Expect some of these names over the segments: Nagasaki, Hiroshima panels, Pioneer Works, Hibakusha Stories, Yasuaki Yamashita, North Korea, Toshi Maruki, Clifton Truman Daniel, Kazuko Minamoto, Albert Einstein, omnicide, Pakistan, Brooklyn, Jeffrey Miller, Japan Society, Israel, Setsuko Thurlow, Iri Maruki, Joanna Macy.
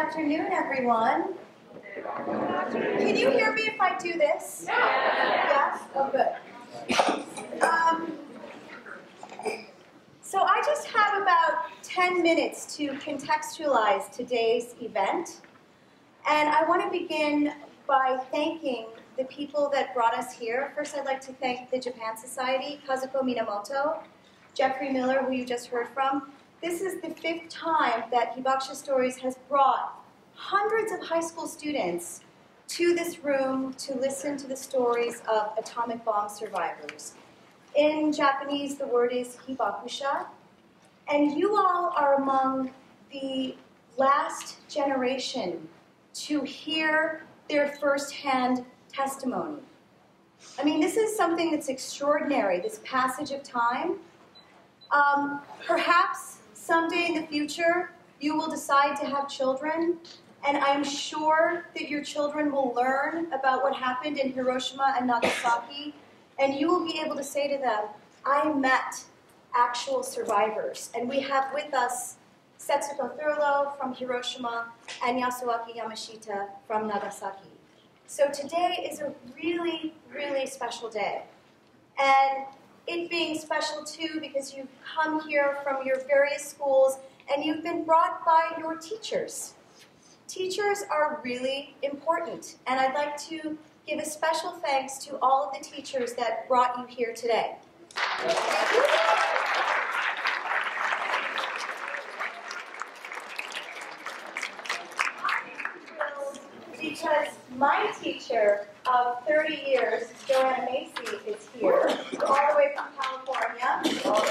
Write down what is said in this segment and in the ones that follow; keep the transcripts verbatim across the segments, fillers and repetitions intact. afternoon, everyone. Can you hear me if I do this? Yes? Oh, good. Um, so I just have about ten minutes to contextualize today's event. And I want to begin by thanking the people that brought us here. First, I'd like to thank the Japan Society, Kazuko Minamoto, Jeffrey Miller, who you just heard from. This is the fifth time that Hibakusha Stories has brought hundreds of high school students to this room to listen to the stories of atomic bomb survivors. In Japanese, the word is hibakusha, and you all are among the last generation to hear their firsthand testimony. I mean, this is something that's extraordinary, this passage of time. Um, perhaps someday in the future, you will decide to have children, and I'm sure that your children will learn about what happened in Hiroshima and Nagasaki, and you will be able to say to them, I met actual survivors. And we have with us Setsuko Thurlow from Hiroshima and Yasuaki Yamashita from Nagasaki. So today is a really, really special day. And it being special too because you've come here from your various schools and you've been brought by your teachers. Teachers are really important, and I'd like to give a special thanks to all of the teachers that brought you here today. Thank you. I'm thrilled because my teacher of thirty years, Joanna Macy, is here, all the way from California.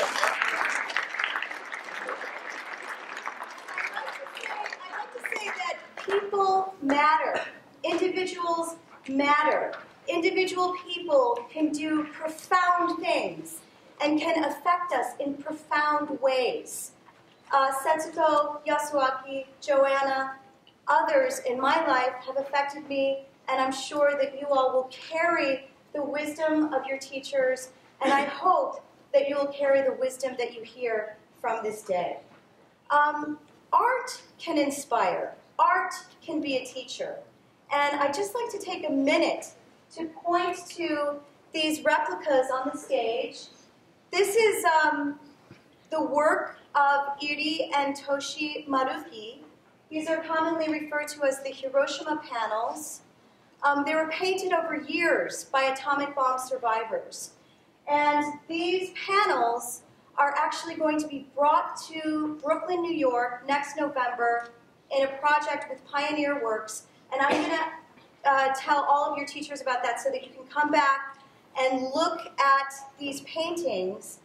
People matter. Individuals matter. Individual people can do profound things and can affect us in profound ways. Uh, Setsuko, Yasuaki, Joanna, others in my life have affected me, and I'm sure that you all will carry the wisdom of your teachers, and I hope that you will carry the wisdom that you hear from this day. Um, art can inspire. Art can be a teacher. And I'd just like to take a minute to point to these replicas on the stage. This is um, the work of Iri and Toshi Maruki. These are commonly referred to as the Hiroshima panels. Um, they were painted over years by atomic bomb survivors. And these panels are actually going to be brought to Brooklyn, New York next November in a project with Pioneer Works, and I'm going to uh, tell all of your teachers about that so that you can come back and look at these paintings,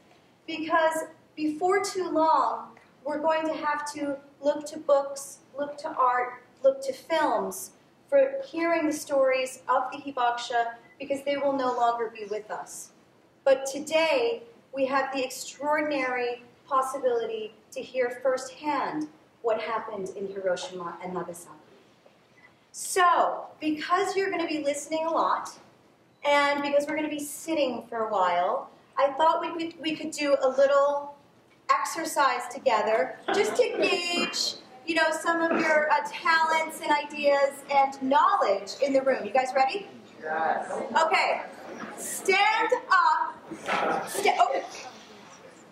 because before too long, we're going to have to look to books, look to art, look to films for hearing the stories of the Hibakusha, because they will no longer be with us. But today, we have the extraordinary possibility to hear firsthand what happened in Hiroshima and Nagasaki. So, because you're going to be listening a lot, and because we're going to be sitting for a while, I thought we could, we could do a little exercise together, just to gauge, you know, some of your uh, talents and ideas and knowledge in the room. You guys ready? Yes. Okay. Stand up. St oh.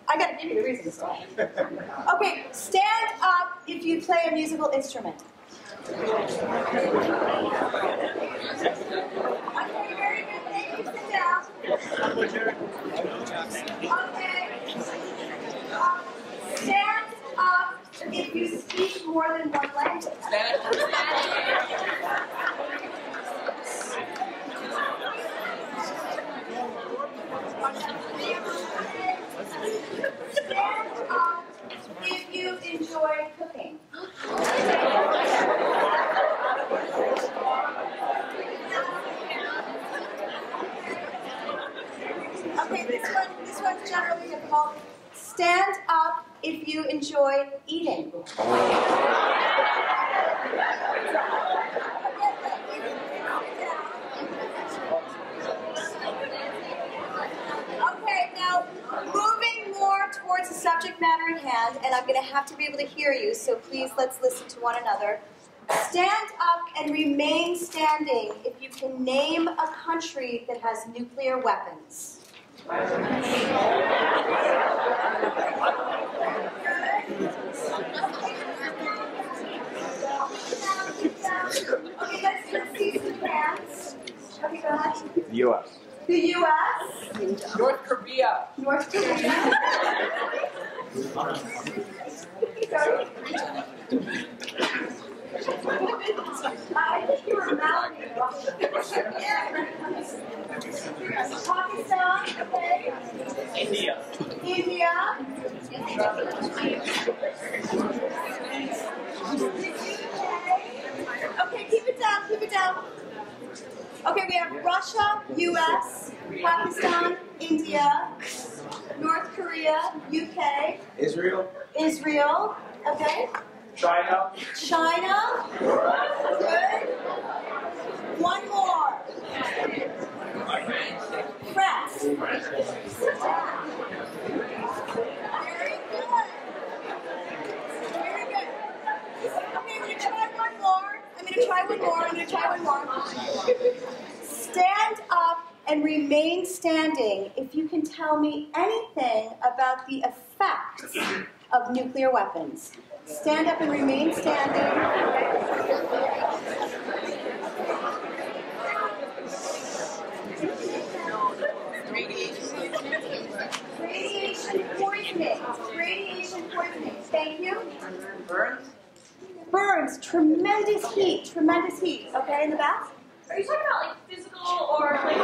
I gotta give you the reason to stop. Okay, stand up if you play a musical instrument. Okay, very good. Thank you. Sit down. Okay. Um, stand up if you speak more than one language. Stand up if you enjoy cooking. Okay, this one, this one's generally difficult. Stand up if you enjoy eating. Okay, now moving more towards the subject matter at hand, and I'm going to have to be able to hear you, so please let's listen to one another. Stand up and remain standing if you can name a country that has nuclear weapons. Okay, let's just see some hands. Okay, go ahead. The U S The U S North Korea. North Korea. Sorry. I think you were mounting. Pakistan, okay. India. India. Okay, keep it down, keep it down. Okay, we have Russia, U S, Pakistan, India, North Korea, U K. Israel. Israel, okay. China. China. Good. One more. France. Very good. Very good. Okay, I'm going to try one more. I'm going to try one more. I'm going to try one more. Stand up and remain standing if you can tell me anything about the effects of nuclear weapons. Stand up and remain standing. Radiation poisoning. Radiation poisoning. Thank you. Burns? Burns. Tremendous heat. Tremendous heat. Okay, in the back? Are you talking about like physical or like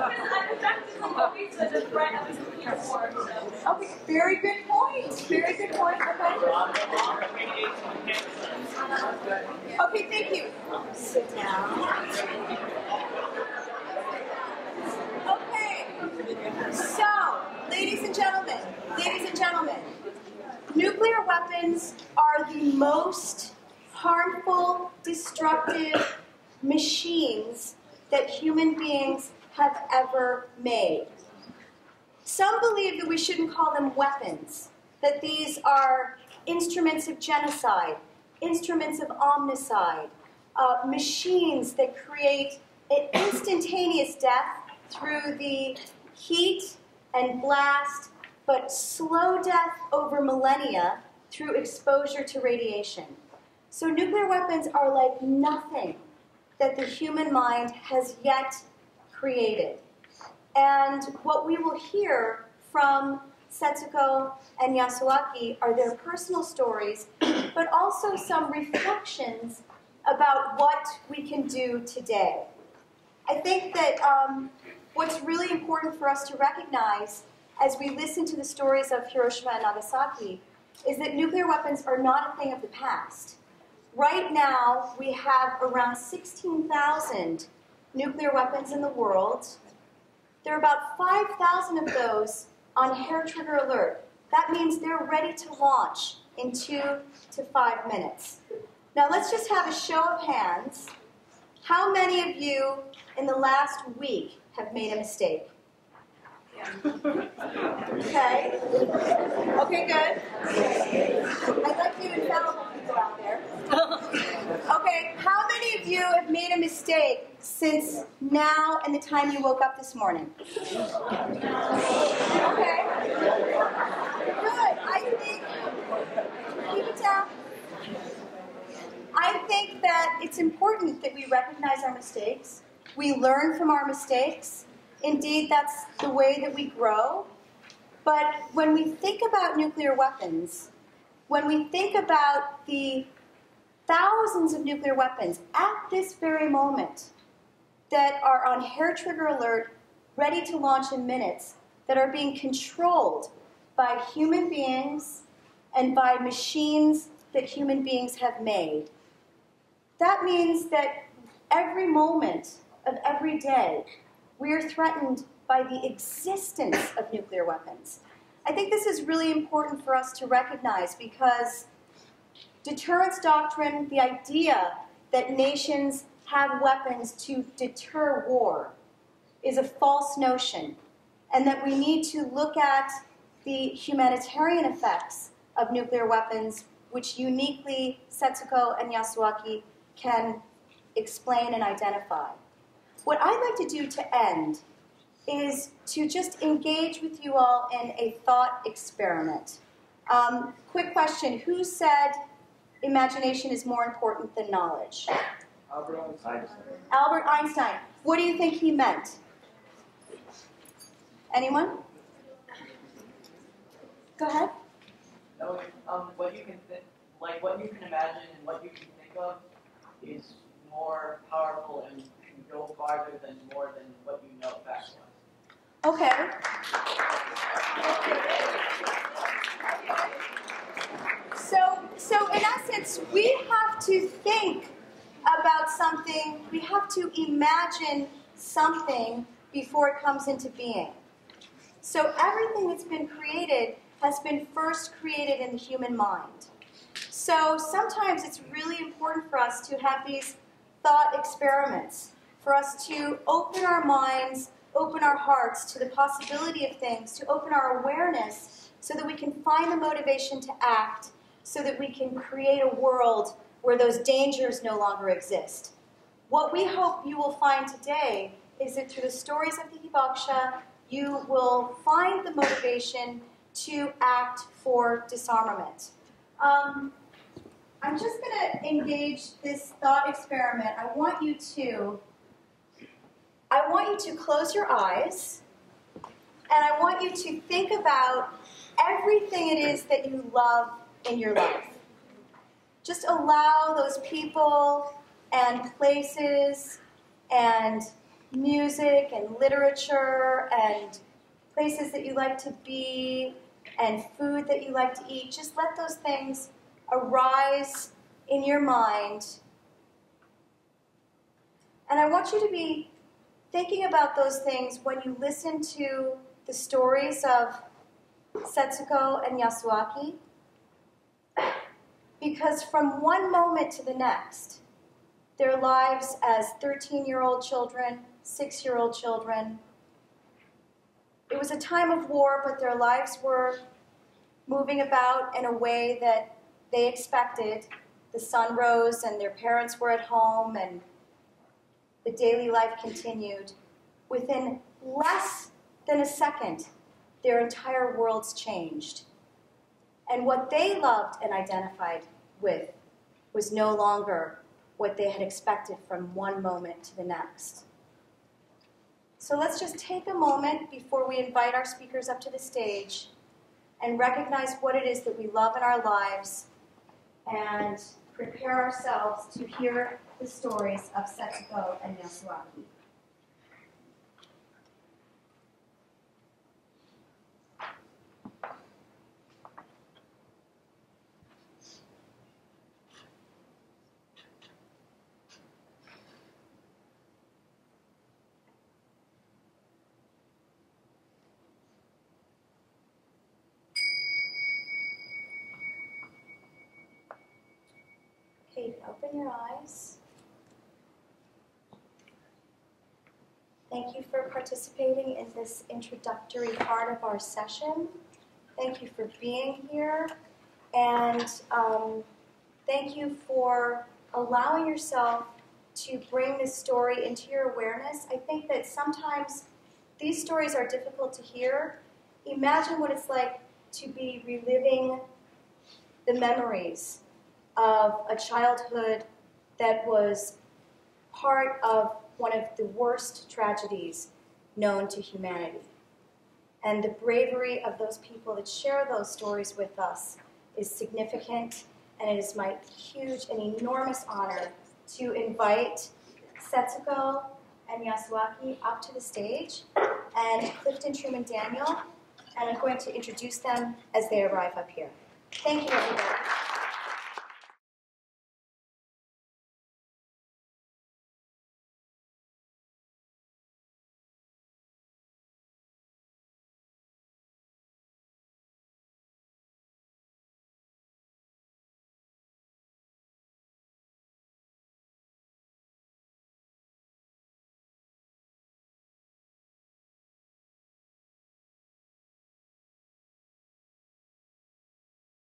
I'm attracted to movies that the threat of a nuclear war. Okay, very good point. Very good point. Okay. Okay, thank you. Sit down. Okay. So, ladies and gentlemen, ladies and gentlemen, nuclear weapons are the most harmful, destructive machines that human beings have ever made. Some believe that we shouldn't call them weapons, that these are instruments of genocide, instruments of omnicide, uh, machines that create an instantaneous death through the heat and blast, but slow death over millennia through exposure to radiation. So nuclear weapons are like nothing that the human mind has yet created. And what we will hear from Setsuko and Yasuaki are their personal stories, but also some reflections about what we can do today. I think that um, what's really important for us to recognize as we listen to the stories of Hiroshima and Nagasaki is that nuclear weapons are not a thing of the past. Right now, we have around sixteen thousand nuclear weapons in the world. There are about five thousand of those on hair trigger alert. That means they're ready to launch in two to five minutes. Now, let's just have a show of hands. How many of you in the last week have made a mistake? Okay. Okay, good. I'd like you to tell people out there. Okay, how many of you have made a mistake since now and the time you woke up this morning? Okay. Good. I think, keep it down. I think that it's important that we recognize our mistakes. We learn from our mistakes. Indeed, that's the way that we grow. But when we think about nuclear weapons, when we think about the thousands of nuclear weapons at this very moment that are on hair trigger alert, ready to launch in minutes, that are being controlled by human beings and by machines that human beings have made, that means that every moment of every day, we are threatened by the existence of nuclear weapons. I think this is really important for us to recognize because deterrence doctrine, the idea that nations have weapons to deter war, is a false notion, and that we need to look at the humanitarian effects of nuclear weapons which uniquely Setsuko and Yasuaki can explain and identify. What I'd like to do to end is to just engage with you all in a thought experiment. Um, quick question, who said imagination is more important than knowledge? Albert Einstein. Albert Einstein. What do you think he meant? Anyone? Go ahead. No, um, what you can think, like what you can imagine and what you can think of is more powerful and can go farther than more than what you know fact-wise. Okay. So, so in essence, we have to think about something, we have to imagine something before it comes into being. So everything that's been created has been first created in the human mind. So sometimes it's really important for us to have these thought experiments, for us to open our minds, open our hearts to the possibility of things, to open our awareness so that we can find the motivation to act, so that we can create a world where those dangers no longer exist. What we hope you will find today is that through the stories of the Hibakusha, you will find the motivation to act for disarmament. Um, I'm just going to engage this thought experiment. I want you to, I want you to close your eyes, and I want you to think about everything it is that you love in your life. Just allow those people and places and music and literature and places that you like to be and food that you like to eat, just let those things arise in your mind. And I want you to be thinking about those things when you listen to the stories of Setsuko and Yasuaki, because from one moment to the next, their lives as thirteen-year-old children, six-year-old children. It was a time of war, but their lives were moving about in a way that they expected. The sun rose and their parents were at home and the daily life continued. Within less than a second, their entire worlds changed. And what they loved and identified with was no longer what they had expected from one moment to the next. So let's just take a moment before we invite our speakers up to the stage and recognize what it is that we love in our lives and prepare ourselves to hear the stories of Setsuko and Yasuaki. Open your eyes. Thank you for participating in this introductory part of our session. Thank you for being here. And um, thank you for allowing yourself to bring this story into your awareness. I think that sometimes these stories are difficult to hear. Imagine what it's like to be reliving the memories of a childhood that was part of one of the worst tragedies known to humanity. And the bravery of those people that share those stories with us is significant, and it is my huge and enormous honor to invite Setsuko and Yasuaki up to the stage, and Clifton Truman Daniel, and I'm going to introduce them as they arrive up here. Thank you, everybody.